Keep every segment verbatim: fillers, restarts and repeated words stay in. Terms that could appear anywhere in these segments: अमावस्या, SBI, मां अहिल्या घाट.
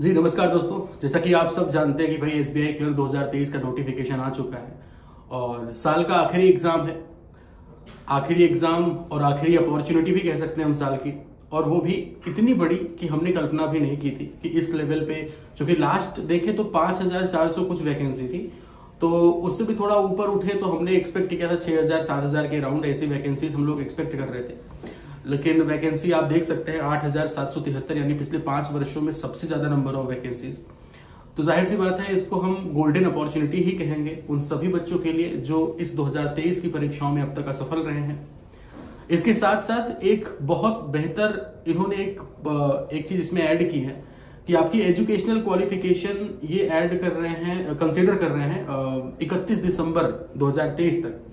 जी नमस्कार दोस्तों, जैसा कि आप सब जानते हैं कि भाई एस बी आई क्लियर दो हज़ार तेईस का नोटिफिकेशन आ चुका है और साल का आखिरी एग्ज़ाम है, आखिरी एग्ज़ाम और आखिरी अपॉर्चुनिटी भी कह सकते हैं हम साल की, और वो भी इतनी बड़ी कि हमने कल्पना भी नहीं की थी कि इस लेवल पे, चूँकि लास्ट देखे तो पाँच हज़ार चार सौ कुछ वैकेंसी थी, तो उससे भी थोड़ा ऊपर उठे तो हमने एक्सपेक्ट किया था छः हज़ार सात हज़ार के अराउंड ऐसी वैकेंसीज हम लोग एक्सपेक्ट कर रहे थे। लेकिन वैकेंसी आप देख सकते हैं आठ हज़ार सात सौ तिहत्तर, यानी पिछले पाँच वर्षों में सबसे ज़्यादा नंबर ऑफ वैकेंसीज। तो जाहिर सी बात है, इसको हम गोल्डन अपॉर्चुनिटी ही कहेंगे उन सभी बच्चों के लिए जो इस दो हज़ार तेईस की परीक्षाओं में अब तक असफल रहे हैं। इसके साथ साथ एक बहुत बेहतर इन्होंने एक एक चीज़ इसमें ऐड की है कि आपकी एजुकेशनल क्वालिफिकेशन ये ऐड कर रहे हैं, कंसिडर कर रहे हैं इकतीस दिसंबर दो हज़ार तेईस तक।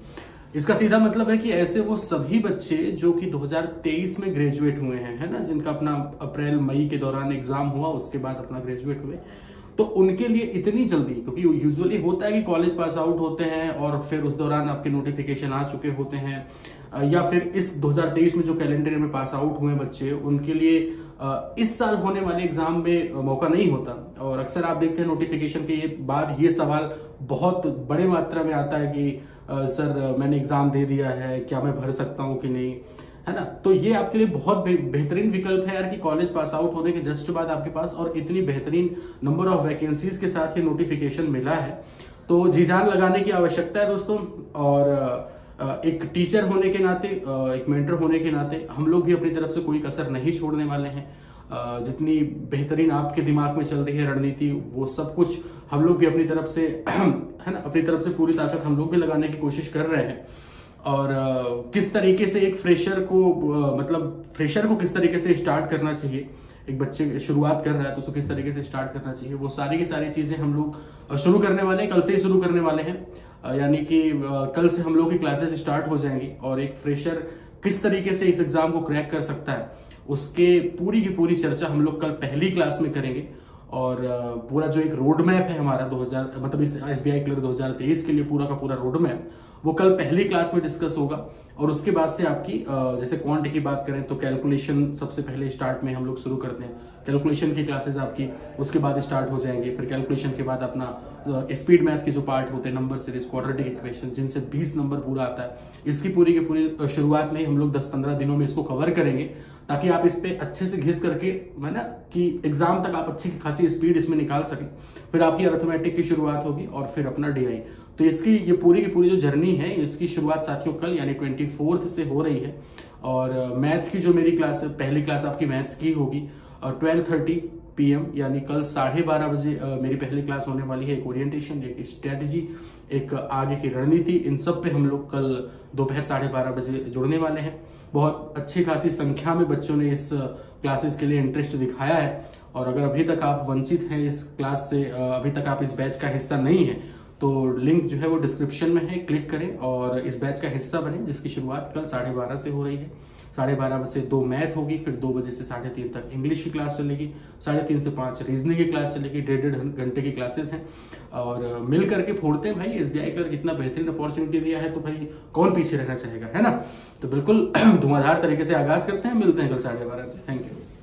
इसका सीधा मतलब है कि ऐसे वो सभी बच्चे जो कि दो हज़ार तेईस में ग्रेजुएट हुए हैं, है ना, जिनका अपना अप्रैल मई के दौरान एग्जाम हुआ, उसके बाद अपना ग्रेजुएट हुए, तो उनके लिए इतनी जल्दी, क्योंकि यूजुअली होता है कि कॉलेज पास आउट होते हैं और फिर उस दौरान आपके नोटिफिकेशन आ चुके होते हैं, या फिर इस दो हज़ार तेईस में जो कैलेंडर में पास आउट हुए बच्चे उनके लिए इस साल होने वाले एग्जाम में मौका नहीं होता। और अक्सर आप देखते हैं नोटिफिकेशन के ये बाद ये सवाल बहुत बड़े मात्रा में आता है कि सर मैंने एग्जाम दे दिया है, क्या मैं भर सकता हूँ कि नहीं, है ना। तो ये आपके लिए बहुत बेहतरीन विकल्प है यार कि कॉलेज पास आउट होने के जस्ट बाद आपके पास और इतनी बेहतरीन नंबर ऑफ वैकेंसीज के साथ ये नोटिफिकेशन मिला है, तो जी जान लगाने की आवश्यकता है दोस्तों। और एक टीचर होने के नाते, एक मेंटर होने के नाते, हम लोग भी अपनी तरफ से कोई कसर नहीं छोड़ने वाले हैं। जितनी बेहतरीन आपके दिमाग में चल रही है रणनीति, वो सब कुछ हम लोग भी अपनी तरफ से, है ना, अपनी तरफ से पूरी ताकत हम लोग भी लगाने की कोशिश कर रहे हैं। और किस तरीके से एक फ्रेशर को, मतलब फ्रेशर को किस तरीके से स्टार्ट करना चाहिए, एक बच्चे शुरुआत कर रहा है तो उसको किस तरीके से स्टार्ट करना चाहिए, वो सारी की सारी चीज़ें हम लोग शुरू करने वाले हैं, कल से ही शुरू करने वाले हैं। यानी कि कल से हम लोग की क्लासेस स्टार्ट हो जाएंगी और एक फ्रेशर किस तरीके से इस एग्ज़ाम को क्रैक कर सकता है, उसके पूरी की पूरी चर्चा हम लोग कल पहली क्लास में करेंगे। और पूरा जो एक रोड मैप है हमारा दो हज़ार मतलब इस एस बी आई क्लियर दो हज़ार तेईस के लिए पूरा का पूरा रोड मैप, वो कल पहली क्लास में डिस्कस होगा। और उसके बाद से आपकी, जैसे क्वांट की बात करें तो कैलकुलेशन सबसे पहले स्टार्ट में हम लोग शुरू करते हैं, कैलकुलेशन की क्लासेस आपकी उसके बाद स्टार्ट हो जाएंगे। फिर कैलकुलेशन के बाद अपना स्पीड मैथ के जो पार्ट होते हैं, नंबर सीरीज, क्वाड्रेटिक इक्वेशन, जिनसे बीस नंबर पूरा आता है, इसकी पूरी की पूरी शुरुआत में हम लोग दस पंद्रह दिनों में इसको कवर करेंगे, ताकि आप इस पर अच्छे से घिस करके, है ना, कि एग्जाम तक आप अच्छी खासी स्पीड इसमें निकाल सकें। फिर आपकी अरिथमेटिक की शुरुआत होगी और फिर अपना डी आई। तो इसकी ये पूरी की पूरी जो जर्नी है, इसकी शुरुआत साथियों कल यानी ट्वेंटी फोर्थ से हो रही है। और मैथ की जो मेरी क्लास है, पहली क्लास आपकी मैथ्स की होगी और ट्वेल्व थर्टी पी एम यानी कल साढ़े बारह बजे मेरी पहली क्लास होने वाली है। एक ओरिएंटेशन, एक स्ट्रेटजी, एक आगे की रणनीति, इन सब पे हम लोग कल दोपहर साढ़े बारह बजे जुड़ने वाले हैं। बहुत अच्छी खासी संख्या में बच्चों ने इस क्लासेस के लिए इंटरेस्ट दिखाया है, और अगर अभी तक आप वंचित हैं इस क्लास से, अभी तक आप इस बैच का हिस्सा नहीं है, तो लिंक जो है वो डिस्क्रिप्शन में है, क्लिक करें और इस बैच का हिस्सा बने, जिसकी शुरुआत कल साढ़े बारह से हो रही है। साढ़े बारह बजे दो मैथ होगी, फिर दो बजे से साढ़े तीन तक इंग्लिश की क्लास चलेगी, साढ़े तीन से पाँच रीजनिंग की क्लास चलेगी, डेढ़ डेढ़ घंटे की क्लासेस हैं। और मिल करके फोड़ते हैं भाई, एस बी आई का कितना बेहतरीन अपॉर्चुनिटी दिया है, तो भाई कौन पीछे रहना चाहेगा, है ना। तो बिल्कुल धुआंधार तरीके से आगाज करते हैं, मिलते हैं कल साढ़े बारह बजे। Thank you.